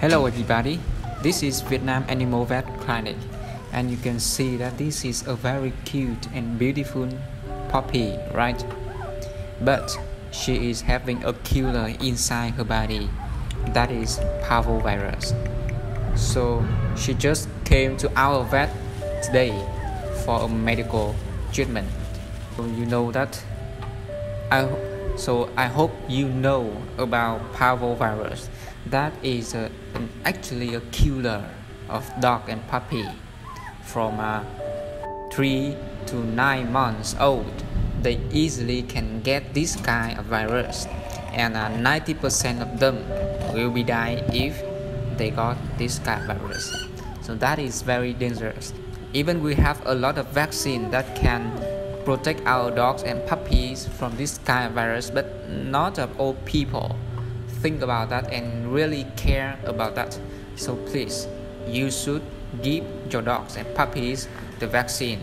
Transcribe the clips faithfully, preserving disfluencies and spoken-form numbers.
Hello everybody, this is Vietnam Animal Vet Clinic, and you can see that this is a very cute and beautiful puppy, right? But she is having a killer inside her body, that is Parvovirus. So she just came to our vet today for a medical treatment. So you know that I So I hope you know about Parvovirus. That is a, an, actually a killer of dog and puppy from uh, three to nine months old. They easily can get this kind of virus, and ninety percent uh, of them will be die if they got this kind of virus. So that is very dangerous. Even we have a lot of vaccine that can protect our dogs and puppies from this kind of virus, but not of all people think about that and really care about that. So please, you should give your dogs and puppies the vaccine.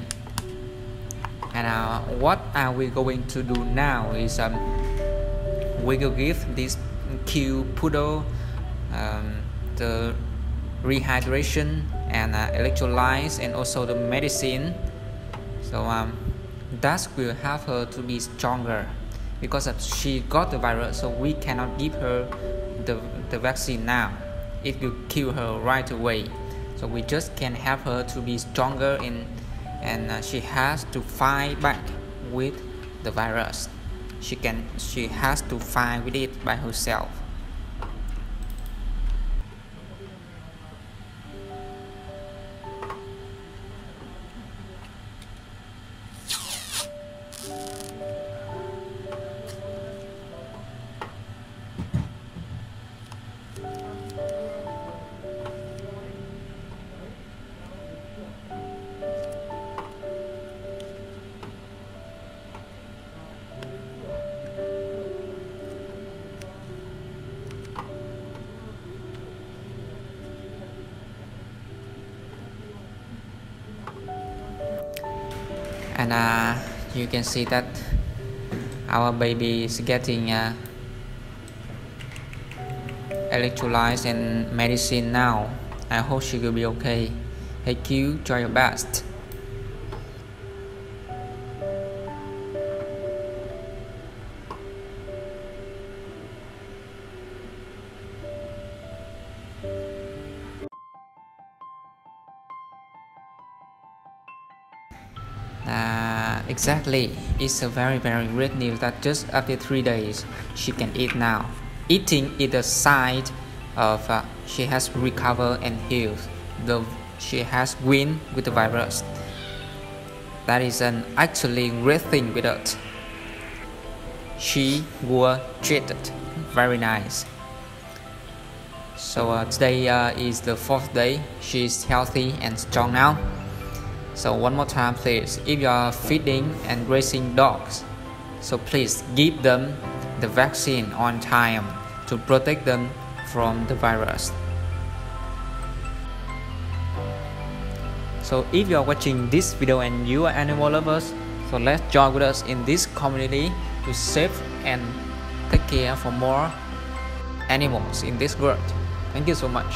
And uh, what are we going to do now is um, we will give this cute poodle um, the rehydration and uh, electrolytes and also the medicine. So um, that will help her to be stronger, because she got the virus, so we cannot give her the, the vaccine now. It will kill her right away. So we just can help her to be stronger, and, and uh, she has to fight back with the virus. She, can, she has to fight with it by herself. And uh, you can see that our baby is getting uh, electrolytes and medicine now. I hope she will be okay. Thank you, try your best. Uh, exactly, it's a very very great news that just after three days she can eat now. Eating is a sign of uh, she has recovered and healed. The she has win with the virus. That is an actually great thing with it. She was treated very nice. So uh, today uh, is the fourth day. She is healthy and strong now. So one more time, please, if you are feeding and raising dogs, so please give them the vaccine on time to protect them from the virus. So if you are watching this video and you are animal lovers, so let's join with us in this community to save and take care for more animals in this world. Thank you so much.